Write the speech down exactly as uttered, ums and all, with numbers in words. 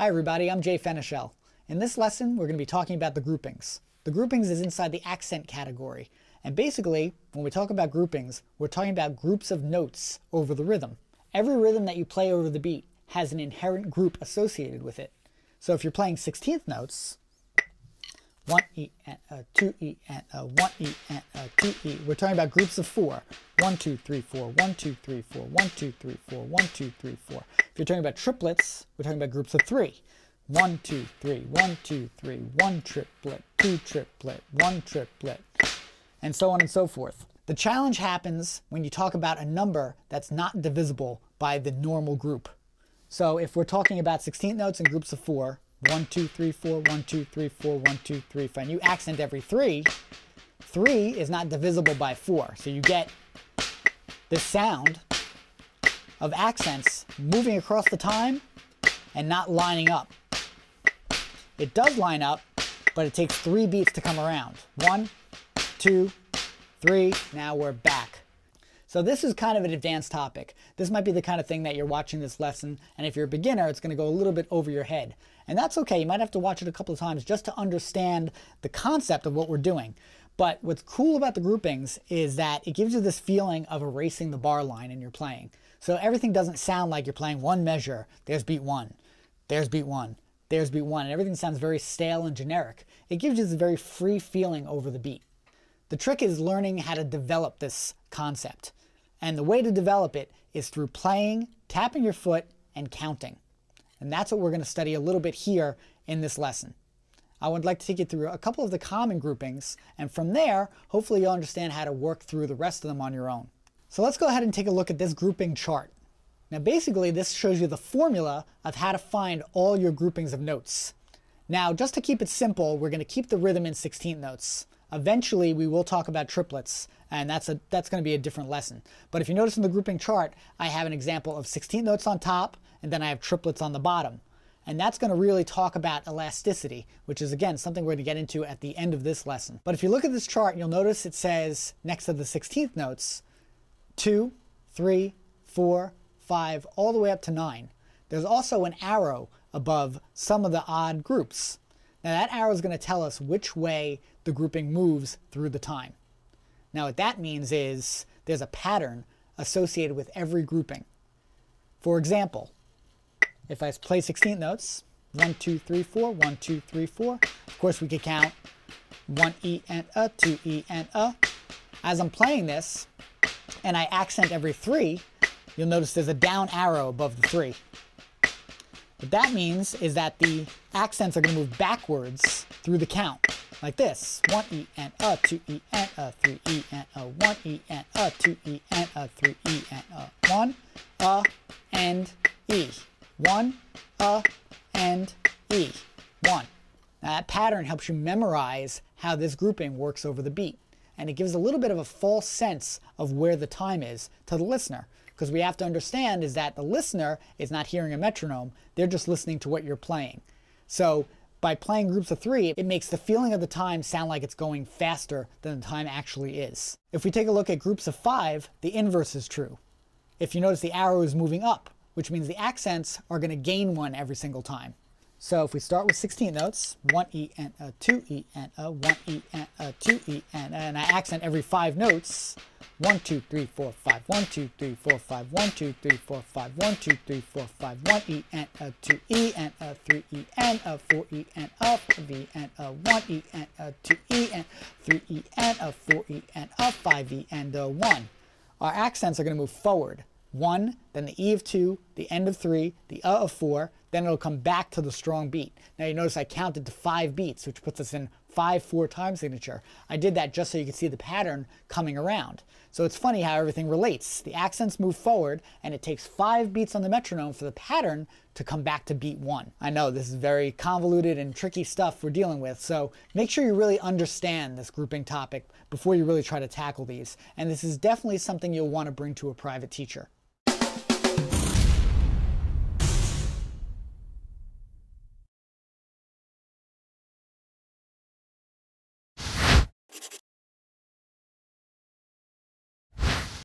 Hi everybody, I'm Jay Fenichel. In this lesson, we're going to be talking about the groupings. The groupings is inside the accent category. And basically, when we talk about groupings, we're talking about groups of notes over the rhythm. Every rhythm that you play over the beat has an inherent group associated with it. So if you're playing sixteenth notes, one E and a two E and a one E and a two E. We're talking about groups of four. one, two, three, four, one, two, three, four, one, two, three, four, one, two, three, four. If you're talking about triplets, we're talking about groups of three. one, two, three, one, two, three, one triplet, two triplet, one triplet, and so on and so forth. The challenge happens when you talk about a number that's not divisible by the normal group. So if we're talking about sixteenth notes in groups of four, one, two, three, four, one, two, three, four, one, two, three, four, and you accent every three, three is not divisible by four. So you get the sound of accents moving across the time and not lining up. It does line up, but it takes three beats to come around. One, two, three, now we're back. So this is kind of an advanced topic. This might be the kind of thing that you're watching this lesson, and if you're a beginner, it's going to go a little bit over your head. And that's okay. You might have to watch it a couple of times just to understand the concept of what we're doing. But what's cool about the groupings is that it gives you this feeling of erasing the bar line in your playing. So everything doesn't sound like you're playing one measure. There's beat one. There's beat one. There's beat one. And everything sounds very stale and generic. It gives you this very free feeling over the beat. The trick is learning how to develop this concept. And the way to develop it is through playing, tapping your foot, and counting. And that's what we're going to study a little bit here in this lesson. I would like to take you through a couple of the common groupings, and from there, hopefully you'll understand how to work through the rest of them on your own. So let's go ahead and take a look at this grouping chart. Now basically, this shows you the formula of how to find all your groupings of notes. Now, just to keep it simple, we're going to keep the rhythm in sixteenth notes. Eventually, we will talk about triplets, and that's, a, that's going to be a different lesson. But if you notice in the grouping chart, I have an example of sixteenth notes on top, and then I have triplets on the bottom. And that's going to really talk about elasticity, which is, again, something we're going to get into at the end of this lesson. But if you look at this chart, you'll notice it says, next to the sixteenth notes, two, three, four, five, all the way up to nine. There's also an arrow above some of the odd groups. Now that arrow is going to tell us which way the grouping moves through the time. Now what that means is there's a pattern associated with every grouping. For example, if I play sixteenth notes, one, two, three, four, one, two, three, four. Of course we could count one E and a, two E and a. As I'm playing this and I accent every three, you'll notice there's a down arrow above the three. What that means is that the accents are going to move backwards through the count, like this. One E and a, two E and a, three E and a, one E and a, two E and a, three E and a, one, a, and E. One, a, and E. One. Now that pattern helps you memorize how this grouping works over the beat. And it gives a little bit of a false sense of where the time is to the listener. Because we have to understand is that the listener is not hearing a metronome, they're just listening to what you're playing. So by playing groups of three, it makes the feeling of the time sound like it's going faster than the time actually is. If we take a look at groups of five, the inverse is true. If you notice, the arrow is moving up, which means the accents are going to gain one every single time. So if we start with sixteenth notes, one E and a, two E and a, one E and a, two E and a, and I accent every five notes, one, two, three, four, five, one, two, three, four, five, one, two, three, four, five, one, two, three, four, five, one E and a, two E and a, three E and a, four E and a, five E and a, one E and a, two E and three E and a, four E and a, five E and a, one. Our accents are going to move forward. one, then the E of two, the end of three, the A of four, then it'll come back to the strong beat. Now you notice I counted to five beats, which puts us in five four time signature. I did that just so you can see the pattern coming around. So it's funny how everything relates. The accents move forward, and it takes five beats on the metronome for the pattern to come back to beat one. I know this is very convoluted and tricky stuff we're dealing with, so make sure you really understand this grouping topic before you really try to tackle these. And this is definitely something you'll want to bring to a private teacher.